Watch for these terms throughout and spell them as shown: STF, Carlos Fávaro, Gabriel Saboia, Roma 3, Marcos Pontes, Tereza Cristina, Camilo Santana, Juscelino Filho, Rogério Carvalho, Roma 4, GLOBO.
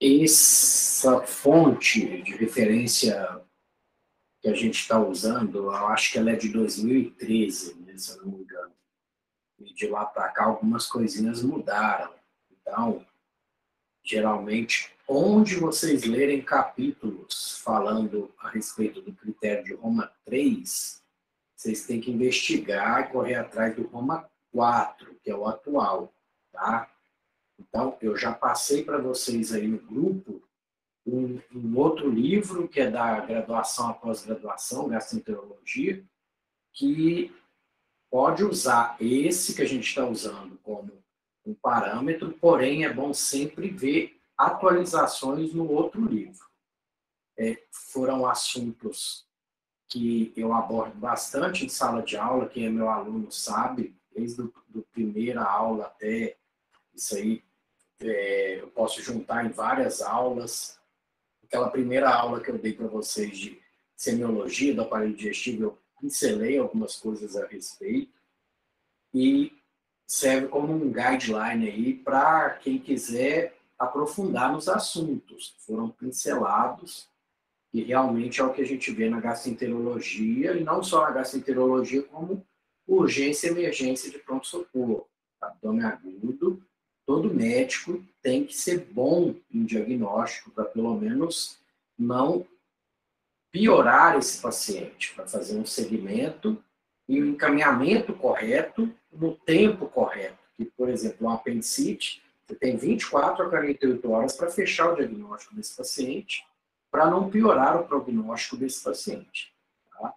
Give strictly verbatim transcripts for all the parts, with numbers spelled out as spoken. Essa fonte de referência que a gente está usando, eu acho que ela é de dois mil e treze, né, se eu não me engano. E de lá para cá algumas coisinhas mudaram. Então, geralmente, onde vocês lerem capítulos falando a respeito do critério de Roma três, vocês têm que investigar e correr atrás do Roma quatro, que é o atual, tá? Então, eu já passei para vocês aí no grupo um, um outro livro, que é da graduação à pós-graduação, gastroenterologia, que pode usar esse que a gente está usando como um parâmetro, porém é bom sempre ver atualizações no outro livro. É, foram assuntos que eu abordo bastante em sala de aula, quem é meu aluno sabe, desde a primeira aula até isso aí, é, eu posso juntar em várias aulas. Aquela primeira aula que eu dei para vocês de semiologia do aparelho digestivo, eu pincelei algumas coisas a respeito e serve como um guideline aí para quem quiser aprofundar nos assuntos que foram pincelados, e realmente é o que a gente vê na gastroenterologia, e não só na gastroenterologia, como urgência e emergência de pronto-socorro, abdômen agudo. Todo médico tem que ser bom em diagnóstico para, pelo menos, não piorar esse paciente, para fazer um segmento e um encaminhamento correto no tempo correto. Que, por exemplo, um apendicite, você tem vinte e quatro a quarenta e oito horas para fechar o diagnóstico desse paciente, para não piorar o prognóstico desse paciente. Tá?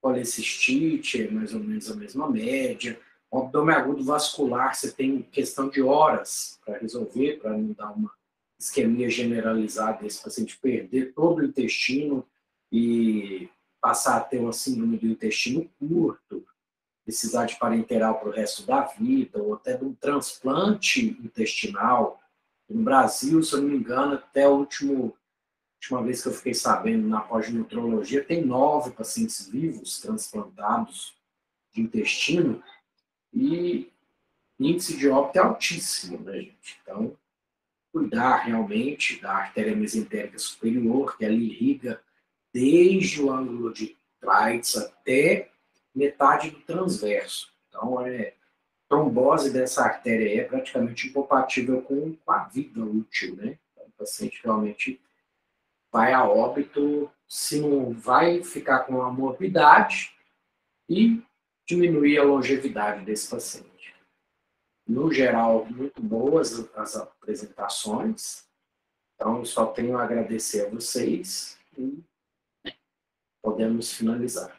Policistite é mais ou menos a mesma média. O abdômen agudo vascular, você tem questão de horas para resolver, para não dar uma isquemia generalizada, esse paciente perder todo o intestino e passar a ter uma síndrome do intestino curto, precisar de parenteral para o resto da vida, ou até de um transplante intestinal. No Brasil, se eu não me engano, até a última, última vez que eu fiquei sabendo, na pós-nutrologia, tem nove pacientes vivos transplantados de intestino, e índice de óbito é altíssimo, né, gente? Então, cuidar realmente da artéria mesentérica superior, que ela irriga desde o ângulo de trás até metade do transverso. Então, é, a trombose dessa artéria é praticamente incompatível com, com a vida útil, né? Então, o paciente realmente vai a óbito, se não vai ficar com a morbidade e diminuir a longevidade desse paciente. No geral, muito boas as apresentações. Então, só tenho a agradecer a vocês e podemos finalizar.